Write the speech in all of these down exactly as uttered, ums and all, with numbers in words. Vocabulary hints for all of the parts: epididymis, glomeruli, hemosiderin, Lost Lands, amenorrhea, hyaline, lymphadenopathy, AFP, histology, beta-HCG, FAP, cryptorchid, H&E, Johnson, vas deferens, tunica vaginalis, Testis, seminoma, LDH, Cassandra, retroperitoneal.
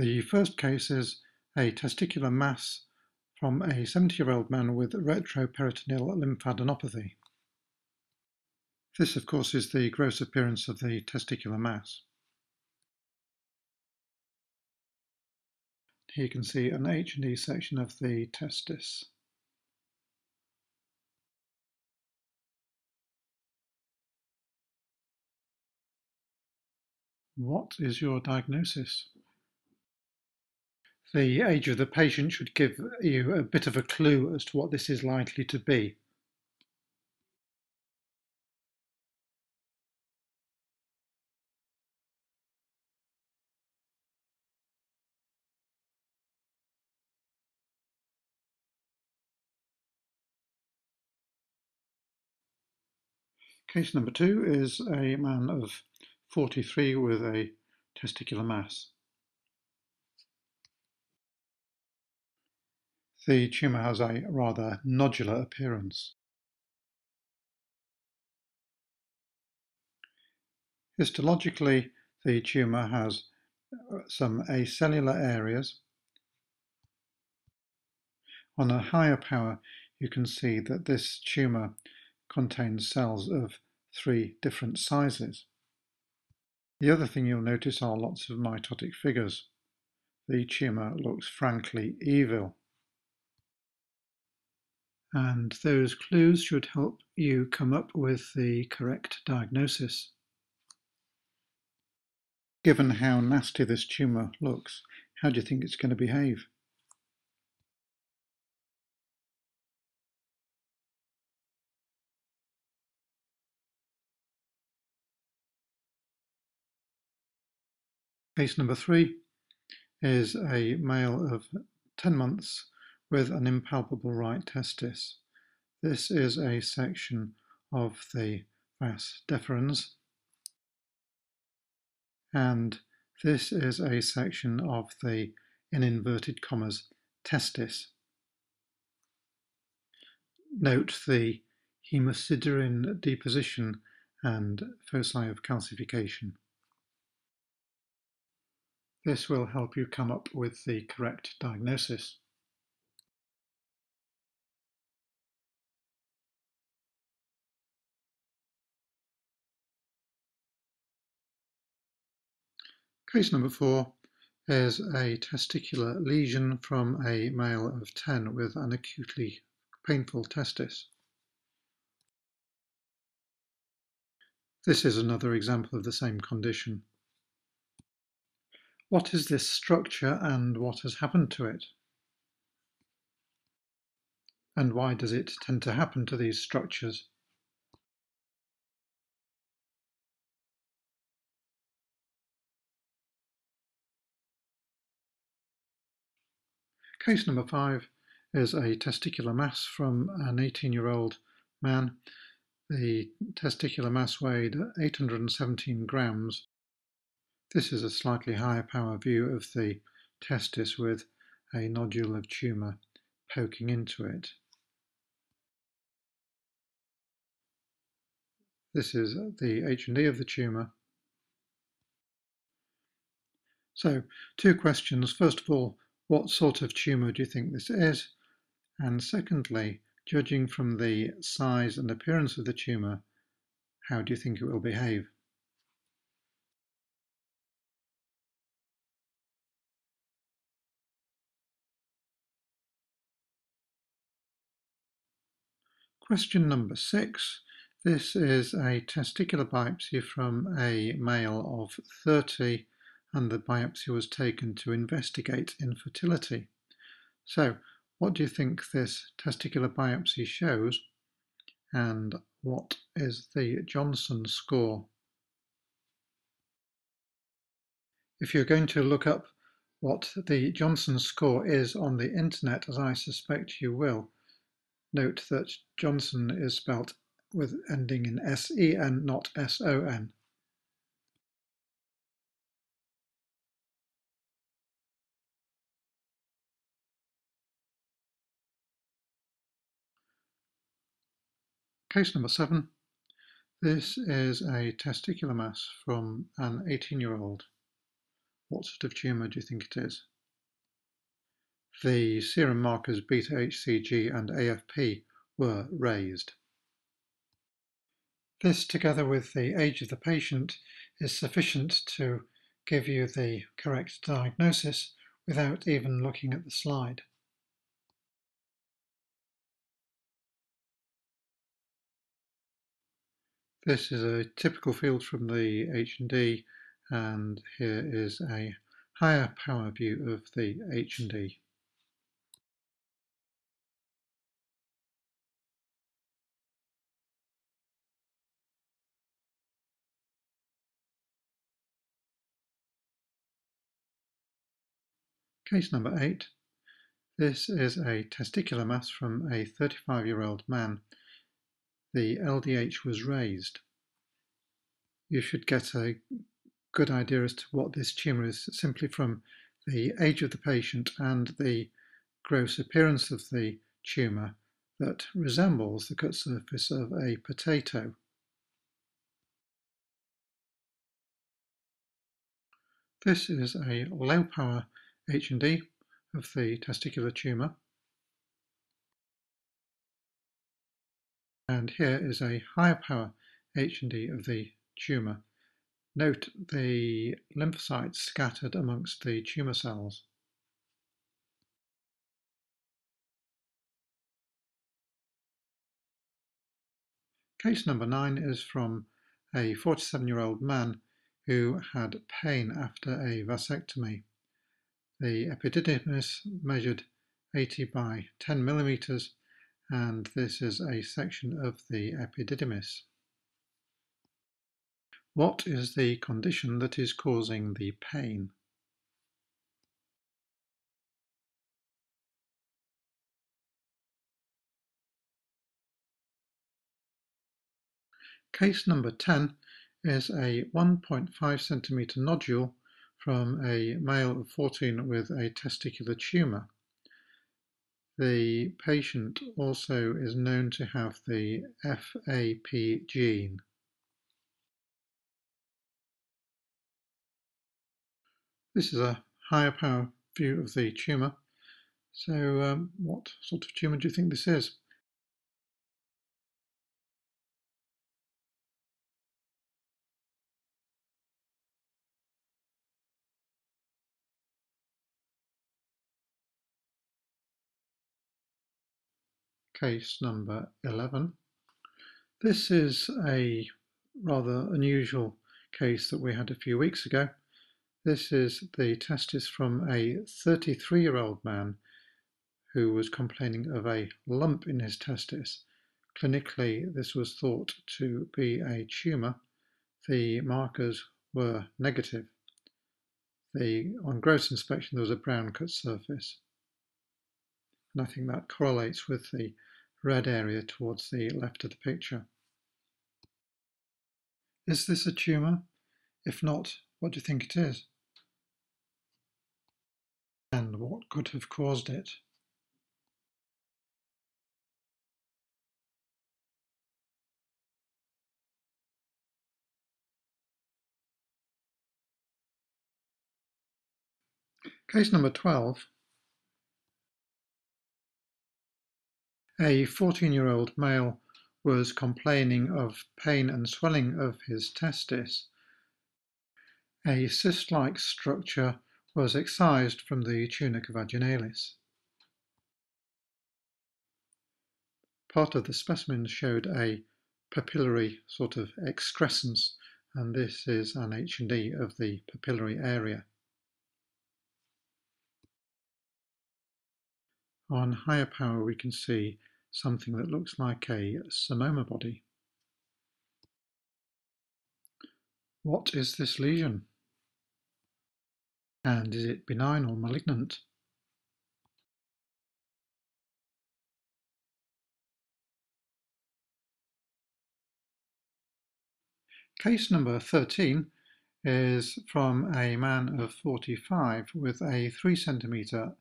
The first case is a testicular mass from a seventy-year-old man with retroperitoneal lymphadenopathy. This, of course, is the gross appearance of the testicular mass. Here you can see an H and E section of the testis. What is your diagnosis? The age of the patient should give you a bit of a clue as to what this is likely to be. Case number two is a man of forty-three with a testicular mass. The tumour has a rather nodular appearance. Histologically, the tumour has some acellular areas. On a higher power, you can see that this tumour contains cells of three different sizes. The other thing you'll notice are lots of mitotic figures. The tumour looks frankly evil. And those clues should help you come up with the correct diagnosis. Given how nasty this tumour looks, how do you think it's going to behave? Case number three is a male of ten months with an impalpable right testis. This is a section of the vas deferens, and this is a section of the, in inverted commas, testis. Note the hemosiderin deposition and foci of calcification. This will help you come up with the correct diagnosis. Case number four is a testicular lesion from a male of ten with an acutely painful testis. This is another example of the same condition. What is this structure and what has happened to it? And why does it tend to happen to these structures? Case number five is a testicular mass from an eighteen-year-old man. The testicular mass weighed eight hundred seventeen grams. This is a slightly higher power view of the testis with a nodule of tumour poking into it. This is the H and E of the tumour. So, two questions. First of all, what sort of tumour do you think this is? And secondly, judging from the size and appearance of the tumour, how do you think it will behave? Question number six. This is a testicular biopsy from a male of thirty, and the biopsy was taken to investigate infertility. So, what do you think this testicular biopsy shows, and what is the Johnson score? If you're going to look up what the Johnson score is on the internet, as I suspect you will, note that Johnson is spelt with ending in S E N, not S O N. Case number seven. This is a testicular mass from an eighteen-year-old What sort of tumour do you think it is? The serum markers beta H C G and A F P were raised. This, together with the age of the patient, is sufficient to give you the correct diagnosis without even looking at the slide. This is a typical field from the H and E, and here is a higher power view of the H and E. Case number eight. This is a testicular mass from a thirty-five-year-old man. The L D H was raised. You should get a good idea as to what this tumour is simply from the age of the patient and the gross appearance of the tumour that resembles the cut surface of a potato. This is a low-power H and E of the testicular tumour. And here is a higher power H and E of the tumour. Note the lymphocytes scattered amongst the tumour cells. Case number nine is from a forty-seven-year-old man who had pain after a vasectomy. The epididymis measured eighty by ten millimeters, and this is a section of the epididymis. What is the condition that is causing the pain? Case number ten is a one point five centimeter nodule from a male of fourteen with a testicular tumour. The patient also is known to have the F A P gene. This is a higher power view of the tumour. So um, what sort of tumour do you think this is? Case number eleven. This is a rather unusual case that we had a few weeks ago. This is the testis from a thirty-three-year-old man who was complaining of a lump in his testis. Clinically, this was thought to be a tumour. The markers were negative. The, on gross inspection, there was a brown cut surface. And I think that correlates with the red area towards the left of the picture. Is this a tumour? If not, what do you think it is? And what could have caused it? Case number twelve. A fourteen-year-old male was complaining of pain and swelling of his testis. A cyst-like structure was excised from the tunica vaginalis. Part of the specimen showed a papillary sort of excrescence, and this is an H and E of the papillary area. On higher power we can see something that looks like a seminoma body. What is this lesion? And is it benign or malignant? Case number thirteen is from a man of forty-five with a three centimeter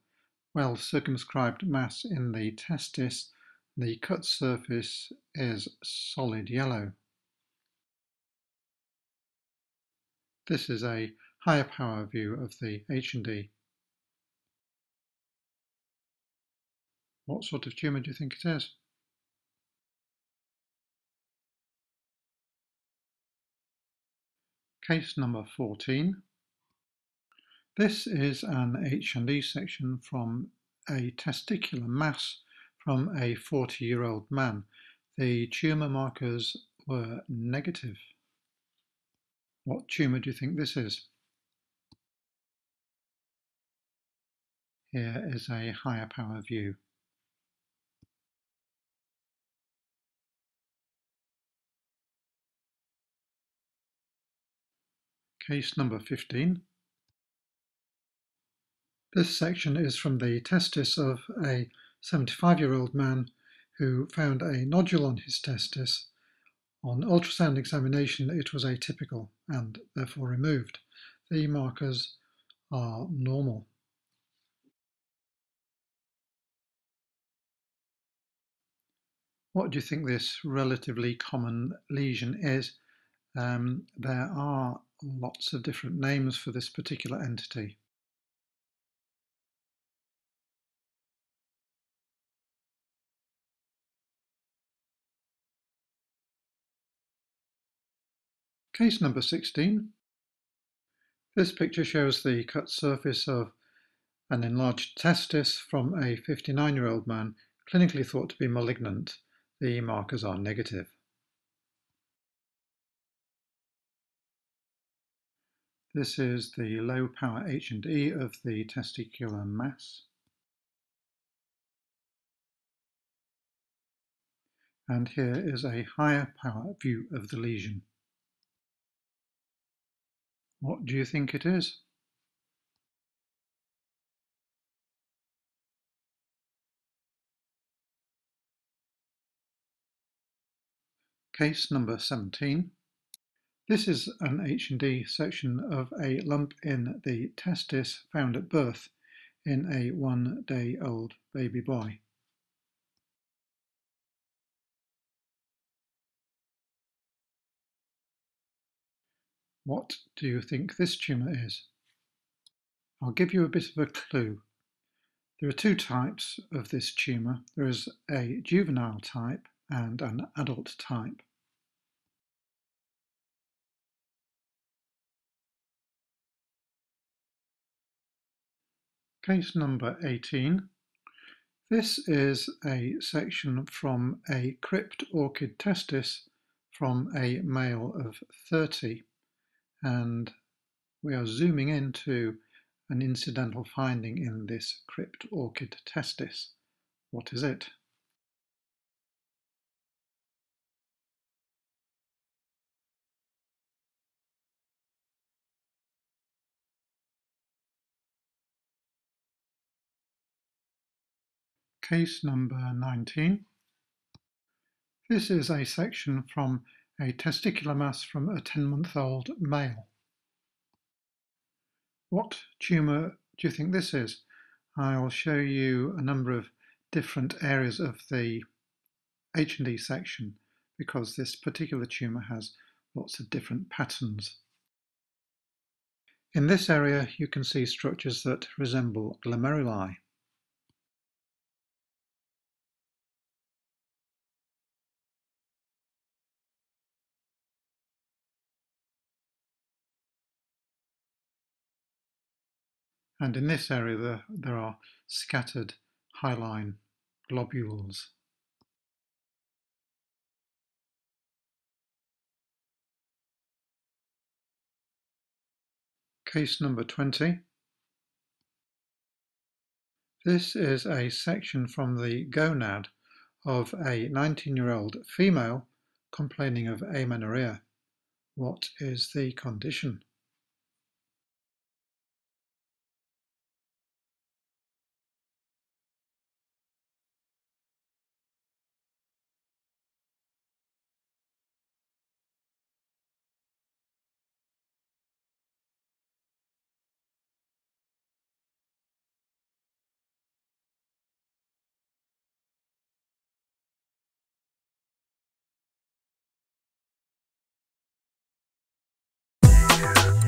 well circumscribed mass in the testis. The cut surface is solid yellow. This is a higher power view of the H and E. What sort of tumour do you think it is? Case number fourteen. This is an H and E section from a testicular mass from a forty-year-old man. The tumour markers were negative. What tumour do you think this is? Here is a higher power view. Case number fifteen. This section is from the testis of a seventy-five-year-old man who found a nodule on his testis. On ultrasound examination, it was atypical and therefore removed. The markers are normal. What do you think this relatively common lesion is? Um, there are lots of different names for this particular entity. Case number sixteen. This picture shows the cut surface of an enlarged testis from a fifty-nine-year-old man, clinically thought to be malignant. The markers are negative. This is the low power H and E of the testicular mass. And here is a higher power view of the lesion. What do you think it is? Case number seventeen. This is an H and E section of a lump in the testis found at birth in a one-day-old baby boy. What do you think this tumour is? I'll give you a bit of a clue. There are two types of this tumour. There is a juvenile type and an adult type. Case number eighteen. This is a section from a cryptorchid testis from a male of thirty. And we are zooming into an incidental finding in this cryptorchid testis. What is it? Case number nineteen. This is a section from a testicular mass from a ten-month-old male. What tumour do you think this is? I'll show you a number of different areas of the H and E section because this particular tumour has lots of different patterns. In this area you can see structures that resemble glomeruli. And in this area there, there are scattered hyaline globules. Case number twenty. This is a section from the gonad of a nineteen-year-old female complaining of amenorrhea. What is the condition? Yeah.